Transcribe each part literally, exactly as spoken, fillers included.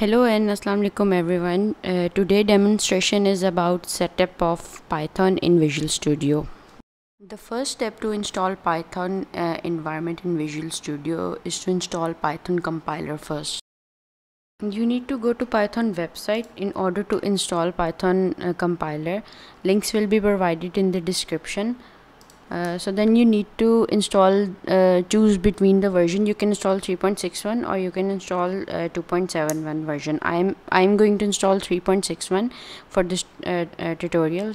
Hello and Assalamu Alaikum everyone. Uh, today demonstration is about setup of Python in Visual Studio. The first step to install Python uh, environment in Visual Studio is to install Python compiler first. You need to go to Python website in order to install Python uh, compiler. Links will be provided in the description. Uh, so then you need to install, uh, choose between the version. You can install three point six one or you can install uh, two point seven one version. I'm I'm going to install three point six one for this uh, uh, tutorial.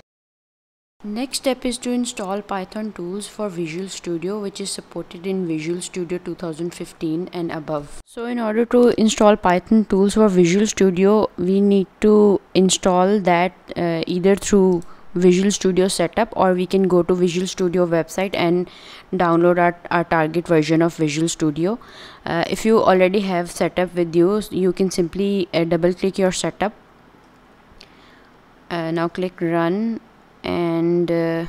Next step is to install Python tools for Visual Studio, which is supported in Visual Studio two thousand fifteen and above. So in order to install Python tools for Visual Studio, we need to install that uh, either through Visual Studio setup, or we can go to Visual Studio website and download our, our target version of Visual Studio. Uh, if you already have setup with you, you can simply uh, double click your setup. Uh, now click run, and uh,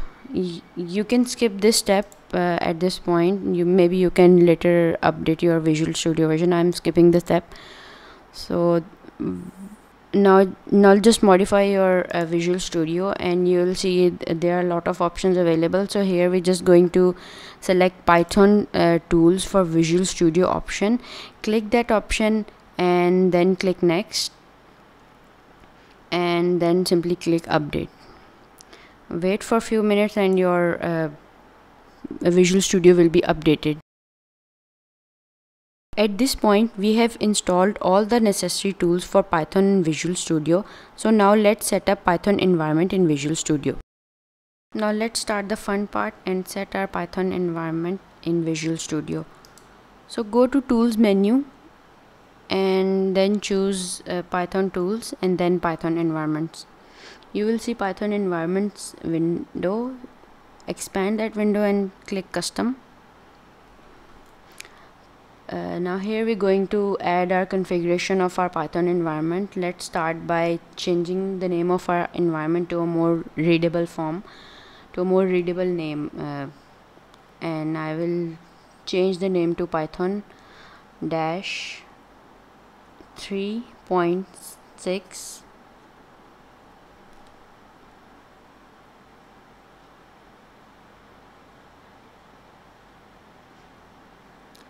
you can skip this step uh, at this point. You maybe you can later update your Visual Studio version. I'm skipping this step. So Now, now just modify your uh, Visual Studio and you'll see there are a lot of options available. So here we're just going to select Python uh, tools for Visual Studio option. Click that option and then click next. And then simply click update. Wait for a few minutes and your uh, Visual Studio will be updated. At this point, we have installed all the necessary tools for Python in Visual Studio. So now let's set up Python environment in Visual Studio. Now let's start the fun part and set our Python environment in Visual Studio. So go to Tools menu and then choose uh, Python Tools and then Python Environments. You will see Python Environments window. Expand that window and click Custom. Uh, now here we're going to add our configuration of our Python environment. Let's start by changing the name of our environment to a more readable form, to a more readable name. Uh, and I will change the name to Python dash three point six .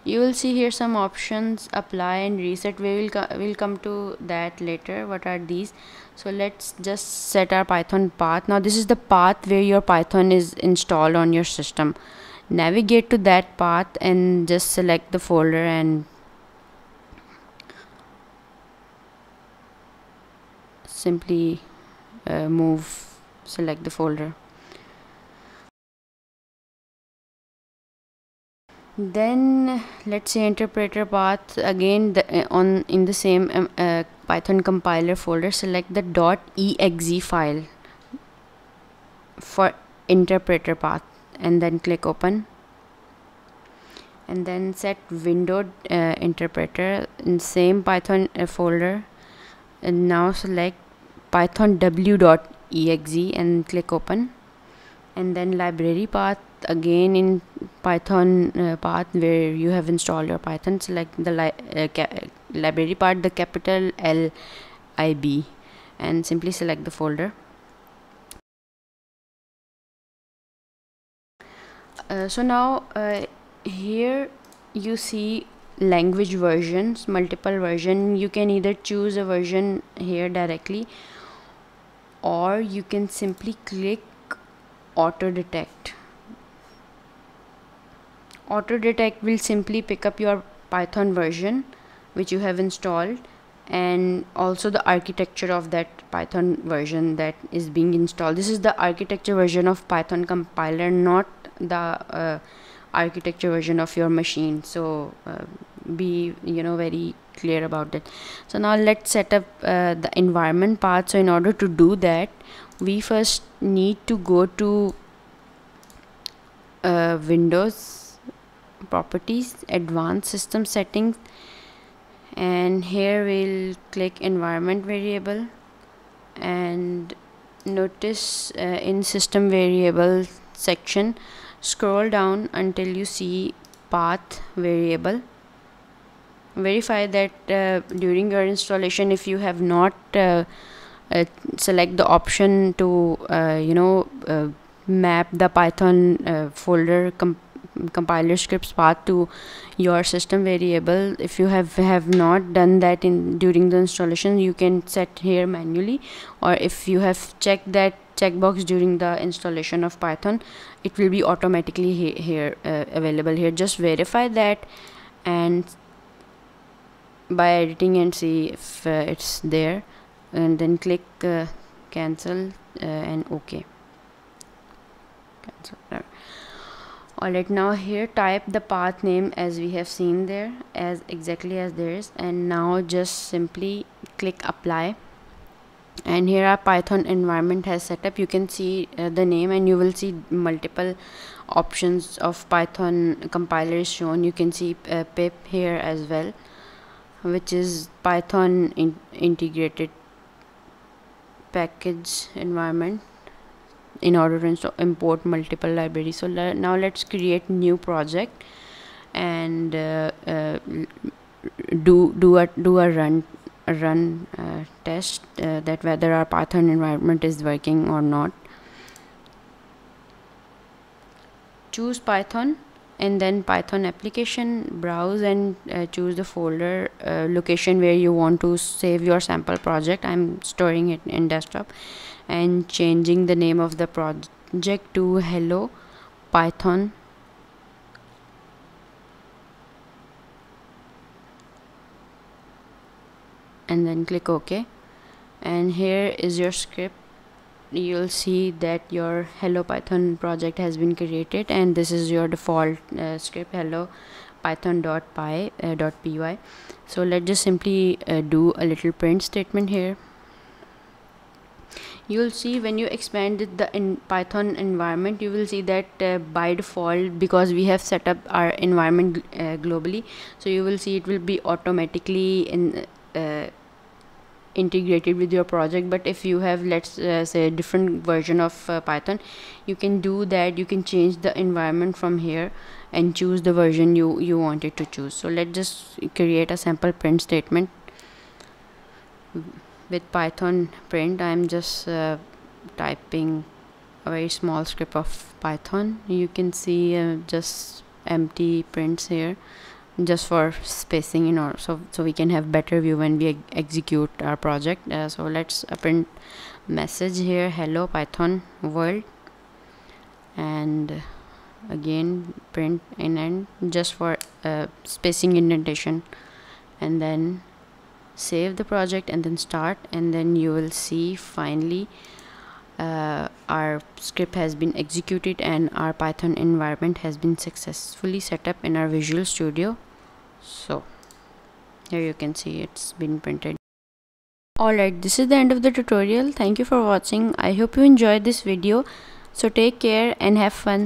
You will see here some options, apply and reset. We will co we'll come to that later, what are these. So let's just set our Python path. Now this is the path where your Python is installed on your system. Navigate to that path and just select the folder and simply uh, move, select the folder. Then let's say interpreter path again, the, on in the same um, uh, Python compiler folder, select the .exe file for interpreter path and then click open, and then set window uh, interpreter in same Python uh, folder, and now select Python w.exe and click open, and then library path again in Python uh, path where you have installed your Python, select the li uh, library part, the capital L I B, and simply select the folder. Uh, so now uh, here you see language versions, multiple version. You can either choose a version here directly, or you can simply click auto detect. Auto detect will simply pick up your Python version which you have installed and also the architecture of that Python version that is being installed. This is the architecture version of Python compiler, not the uh, architecture version of your machine. So uh, be you know very clear about that. So now let's set up uh, the environment path. So in order to do that, we first need to go to uh, Windows properties, advanced system settings, and here we'll click environment variable, and notice uh, in system variable section, scroll down until you see path variable, verify that uh, during your installation, if you have not uh, uh, select the option to uh, you know uh, map the Python uh, folder comp compiler scripts path to your system variable, if you have have not done that in during the installation, you can set here manually, or if you have checked that checkbox during the installation of Python, it will be automatically he here uh, available here. Just verify that and by editing and see if uh, it's there, and then click uh, cancel uh, and OK. Cancel. Alright, now here type the path name as we have seen there, as exactly as there is, and now just simply click apply. And here our Python environment has set up. You can see uh, the name, and you will see multiple options of Python compilers shown. You can see uh, pip here as well, which is Python in integrated package environment, in order to import multiple libraries. So le now let's create new project and uh, uh, do do a do a run a run uh, test uh, that whether our Python environment is working or not. Choose Python and then Python application, browse and uh, choose the folder uh, location where you want to save your sample project. I'm storing it in desktop, and changing the name of the project to Hello Python. And then click OK, and here is your script. You'll see that your Hello Python project has been created, and this is your default uh, script, hello python.py uh, .py. So let's just simply uh, do a little print statement here. You'll see when you expand the in Python environment, you will see that uh, by default, because we have set up our environment uh, globally, so you will see it will be automatically in uh, integrated with your project. But if you have, let's uh, say, a different version of uh, Python, you can do that. You can change the environment from here and choose the version you you wanted to choose. So let's just create a sample print statement with Python print. I'm just uh, typing a very small script of Python. You can see uh, just empty prints here, just for spacing, you know, so so we can have better view when we ex execute our project. Uh, so let's uh, print message here, hello Python world, and again print in and just for uh, spacing indentation, and then save the project and then start, and then you will see finally uh, our script has been executed and our Python environment has been successfully set up in our Visual Studio. So here you can see it's been printed. Alright, this is the end of the tutorial. Thank you for watching. I hope you enjoyed this video. So take care and have fun.